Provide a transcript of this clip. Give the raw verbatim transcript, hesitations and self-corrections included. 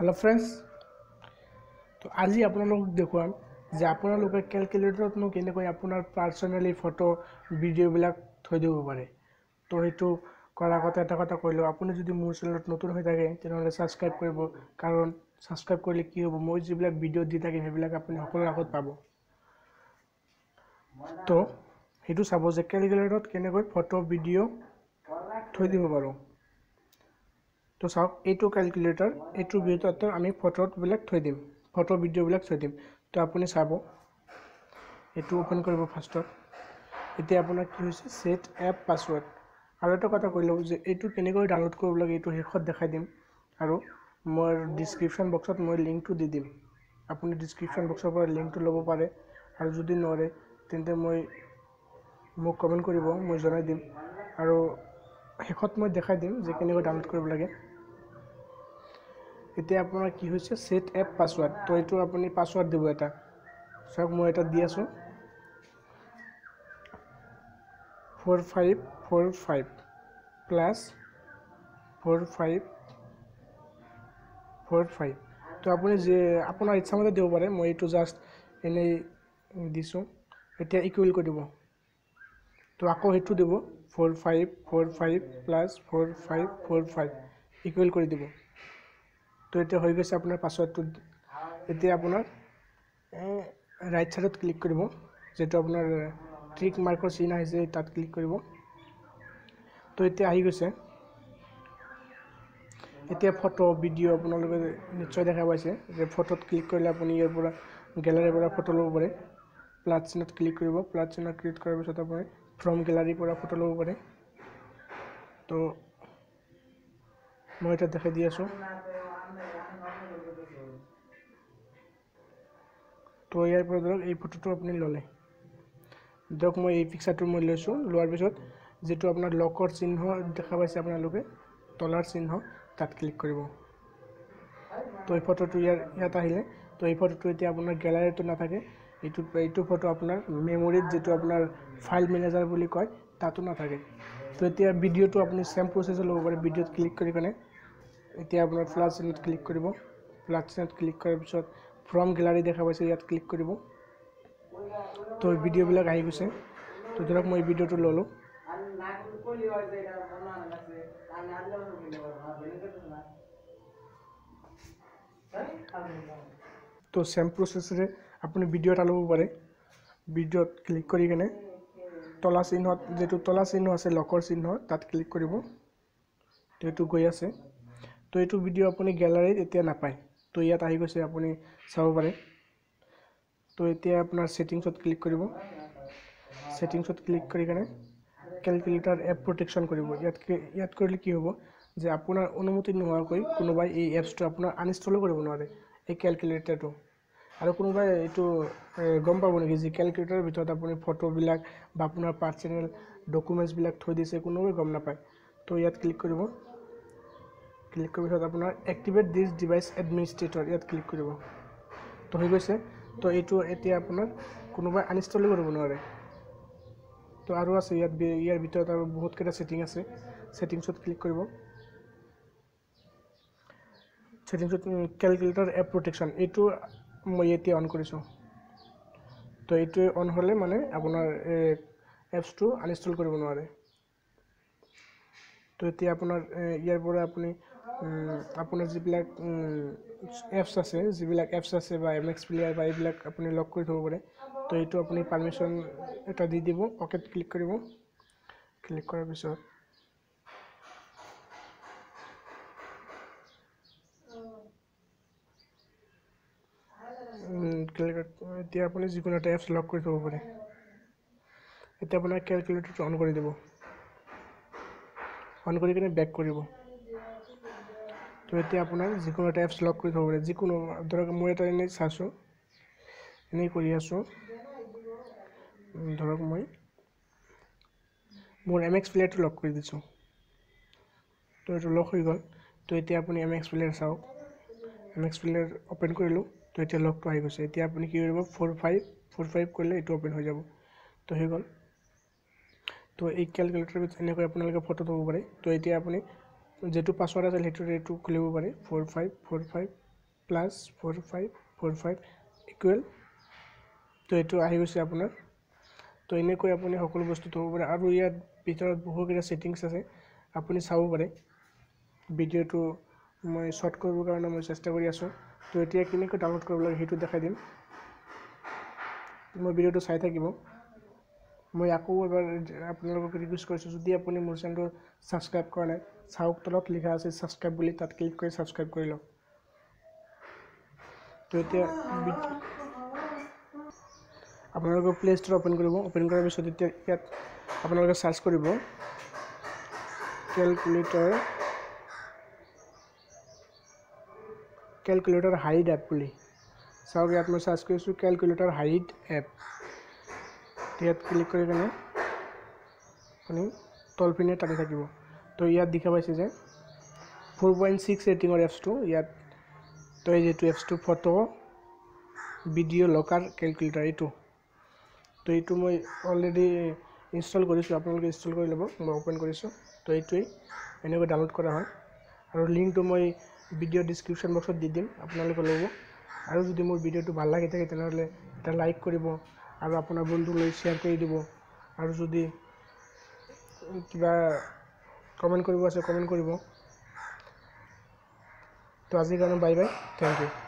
Hello friends, तो आज ही अपना लोग देखो जे अपना लोग कैलकुलेटर नो केने कोई अपना पर्सनली फोटो वीडियो बिला थई देबो पारे। तो हेतु करा कथा एटा कथा কইলো আপনি যদি মোৰ চেনেলত নতুন হৈ থাকে তেনহলে সাবস্ক্ৰাইব কৰিব, কাৰণ সাবস্ক্ৰাইব কৰিলে কি হ'ব মই যিবিলাক ভিডিও দি থাকে হেবিলাক আপুনি সকলো আগত পাব। তো হেতু সাপোজ ক্যালকুলেটৰত কেনে কোই ফটো ভিডিও থৈ দিব পাৰো। তো চাওক এটো ক্যালকুলেটৰ এটো ভিতৰত আমি ফটোত বিলাক থৈ দিম, ফটো ভিডিও বিলাক থৈ দিম। তো আপুনি চাব এটো ওপেন কৰিব ফাৰ্ষ্টত। এতে আপোনাৰ কি হৈছে সেট অ্যাপ পাসওয়াৰ্ড। আৰু এটা কথা কইলো যে এটো কেনে কোই ডাউনলোড কৰিব লাগে এটো হেখত দেখাই দিম, আৰু মোৰ ডেসক্ৰিপশন বক্সত মই লিংকটো দি দিম। আপুনি ডেসক্ৰিপশন বক্সৰ পৰা লিংকটো লব পাৰে, আৰু যদি নৰে তেন্তে মই মোক কমেন্ট কৰিব, মই জনাই দিম আৰু হেখত মই দেখাই দিম যে কেনে কোই ডাউনলোড কৰিব লাগে। এতে আপোনাৰ কি হৈছে সেট অ্যাপ পাসওয়ার্ড। তো এটো আপুনি পাসওয়ার্ড দিব এটা। সব মই এটা দি আছো four five four five plus four five four five। तो आपने जे अपना इच्छा मत देव पारे, মই এটো জাস্ট এনে দিছো। এতিয়া ইকুৱেল কৰি দিব। তো আকৌ হেতু দেব four five four five plus four five four five equal কৰি দিব। তো এটা হৈ গৈছে আপোনাৰ পাসওয়াৰ্ডটো। এতিয়া আপোনাৰ ৰাইট সাইডত ক্লিক কৰিব, যেটো আপোনাৰ ট্ৰিক মাৰ্কৰ চিহ্ন আছে তাত ক্লিক কৰিব। তো এতে আহি গৈছে এতিয়া ফটো ভিডিও আপোনালোকে নিশ্চয় দেখা পাইছে যে ফটোত ক্লিক কৰিলে আপুনি ইয়াৰ পৰা গ্যালাৰিৰ পৰা ফটো লব পাৰে। প্লাস চিহ্নত ক্লিক কৰিব, প্লাস চিহ্ন ক্লিক কৰাৰ পিছত আপুনি ফ্ৰম গ্যালাৰিৰ পৰা ফটো লব পাৰে। তো মই এটা দেখাই দি আছো। তো ইয়াৰ পৰা ধৰক এই ফটোটো আপুনি ললে, দক মই এই পিকচাৰটো মই লৈছো। লোৱাৰ পিছত যেটো আপোনাৰ লকৰ চিহ্ন দেখা পাইছে আপোনালোকে ডলাৰ চিহ্ন তাত ক্লিক কৰিব। তো এই ফটোটো ইয়াৰ ইয়াত আহিলে। তো এই ফটোটো এতিয়া আপোনাৰ গ্যালাৰিটো না থাকে, এইটো এইটো ফটো আপোনাৰ মেমৰিত যেটো আপোনাৰ ফাইল ম্যানেজাৰ বুলি কয় তাতো না থাকে। তো এতিয়া ভিডিওটো আপুনি সেম প্ৰসেসে লব পাৰে। ভিডিওত ক্লিক কৰি কেনে এতিয়া আপোনাৰ প্লাস চিহ্নত ক্লিক কৰিব, প্লাস চিহ্নত ক্লিক কৰাৰ পিছত ফ্ৰম গ্যালাৰি দেখা পাইছে ইয়াত ক্লিক কৰিব। তো ভিডিও বিলাক আহি গৈছে। তো ধৰক মই ভিডিওটো ললো। তো সেম প্ৰসেসৰে আপুনি ভিডিও এটা লব পাৰে। ভিডিওত ক্লিক কৰি কেনে তলা চিহ্নত যেটো তলা চিহ্ন আছে লকৰ চিহ্ন তাত ক্লিক কৰিব। তো এটো গৈ আছে। তো এটো ভিডিও আপুনি গ্যালাৰিত এতিয়া নাপায়। তো ইয়াত আহি গৈছে, আপুনি চাব পাৰে। তো এতিয়া আপোনাৰ সেটিংছত ক্লিক কৰিব, সেটিংছত ক্লিক কৰি কেনে ক্যালকুলেটৰ এপ প্ৰটেকচন কৰিব। ইয়াত ইয়াত কৰিলে কি হ'ব যে আপোনাৰ অনুমতি নোহোৱাকৈ কোনোবাই এই এপছটো আপোনাৰ আনইনষ্টল কৰিব নোৱাৰে, এই ক্যালকুলেটৰটো। আৰু কোনোবাই এইটো গম পাব নেকি যে ক্যালকুলেটৰৰ ভিতৰত আপুনি ফটো বিলাক বা আপোনাৰ পাৰ্সোনাল ডকুমেন্টস বিলাক থৈ দিছে, কোনোৱে গম নাপায়। তো ইয়াত ক্লিক কৰিব, ক্লিক কৰাৰ পিছত আপোনাৰ এক্টিভেট দিস ডিভাইস এডমিনিষ্ট্ৰেটৰ ইয়াত ক্লিক কৰিব। তো হৈ গৈছে। তো এইটো এতিয়া আপোনাৰ কোনোবাই আনইনষ্টল কৰিব নোৱাৰে। তো আৰু আছে ইয়াত ইয়াৰ ভিতৰত আৰু বহুত কেটা সেটিং আছে। সেটিংছত ক্লিক কৰিব, সেটিংছত ক্যালকুলেটৰ এপ প্ৰটেকচন এইটো মই এতিয়া অন কৰিছো। তো এইটো অন হলে মানে আপোনাৰ এপছটো আনইনষ্টল কৰিব নোৱাৰে। তো এতিয়া আপোনাৰ ইয়াৰ পৰা আপুনি আপোনাৰ যিবিলাক এপছ আছে যিবিলাক এপছ আছে বা এমএক্স প্লেয়াৰ বা এইবিলাক আপুনি লক কৰি থব পাৰে। তো এইটো আপুনি পাৰমিশন এটা দি দিব, অকেত ক্লিক কৰিব। ক্লিক কৰাৰ পিছত এতিয়া আপুনি যিকোনো এটা এপছ লক কৰি থব পাৰে। এতিয়া আপোনাৰ ক্যালকুলেটৰটো অন কৰি দিব, অন কৰি কেনে ব্যাক কৰিব। তো এতিয়া আপোনাৰ যিকোনো এটা এপছ লক কৰি থব পাৰে, যিকোনো ধৰক মই এটা এনেই চাইছো, এনেই কৰি আছো। ধৰক মই মোৰ এমএক্স প্লেয়াৰটো লক কৰি দিছো। তো এইটো লক হৈ গ'ল। তো এতিয়া আপুনি এমএক্স প্লেয়াৰ চাওক, এমএক্স প্লেয়াৰ অপেন কৰিলোঁ। তো এতিয়া লকটো আহি গৈছে। এতিয়া আপুনি কি কৰিব ফ'ৰ ফাইভ ফ'ৰ ফাইভ কৰিলে এইটো অপেন হৈ যাব। তো হৈ গ'ল। তো এই ক্যালকুলেটৰৰ ভিতৰত এনেকৈ আপোনালোকে ফটো থব পাৰে। তো এতিয়া আপুনি যেটো পাসওয়াৰ্ড আছে সেইটো সেইটো খুলিব পাৰে, four five four five plus four five four five equal to eto ahi hoise apunar to ene koi apuni hokol bostu thobo pare aru ia bitor bohogera settings ase apuni sabo pare video to moi short korbo karone moi chesta kori asu to etia kine ko download korbo hetu dekhai dim moi video to sai thakibo মই আকৌ এবাৰ আপোনালোকক request কৰিছো যদি আপুনি মোৰ চেনেলটো subscribe কৰা নাই চাওক তলত লিখা আছে সাবস্ক্ৰাইব বুলি তাত ক্লিক কৰি সাবস্ক্ৰাইব কৰি লওক তো এতিয়া আপোনালোকক প্লে ষ্ট'ৰ ওপেন কৰিব ওপেন কৰাৰ পিছত এতিয়া ইয়াত আপোনালোকে সাৰ্চ কৰিব ক্যালকুলেটৰ ক্যালকুলেটৰ হাইড এপ বুলি চাওক ইয়াত মই সাৰ্চ কৰিছো ক্যালকুলেটৰ হাইড এপ ইয়াত ক্লিক কৰি গলে আপুনি তলপিনে টানি থাকিব তো ইয়াত দেখা পাইছে যে four point six rating or এফছ টু ইয়াত তো এই যে এফছ টু ফটো ভিডিও লকার ক্যালকুলেটৰ এটো তো এটো মই অলৰেডি ইনষ্টল কৰিছো আপোনালোকে ইনষ্টল কৰি লব মই ওপেন কৰিছো তো এটোই এনেকৈ ডাউনলোড কৰা হয় আৰু লিংকটো মই ভিডিও ডেসক্ৰিপশন বক্সত দি দিম আপোনালোকে লব আৰু যদি মোৰ ভিডিওটো ভাল লাগি থাকে তেনহলে এটা লাইক কৰিব আৰু আপোনাৰ বন্ধুলৈ শেয়াৰ কৰি দিব আৰু যদি কিবা কমেন্ট কৰিব আছে কমেন্ট কৰিব তো আজিৰ কাৰণে বাই বাই থ্যাংক ইউ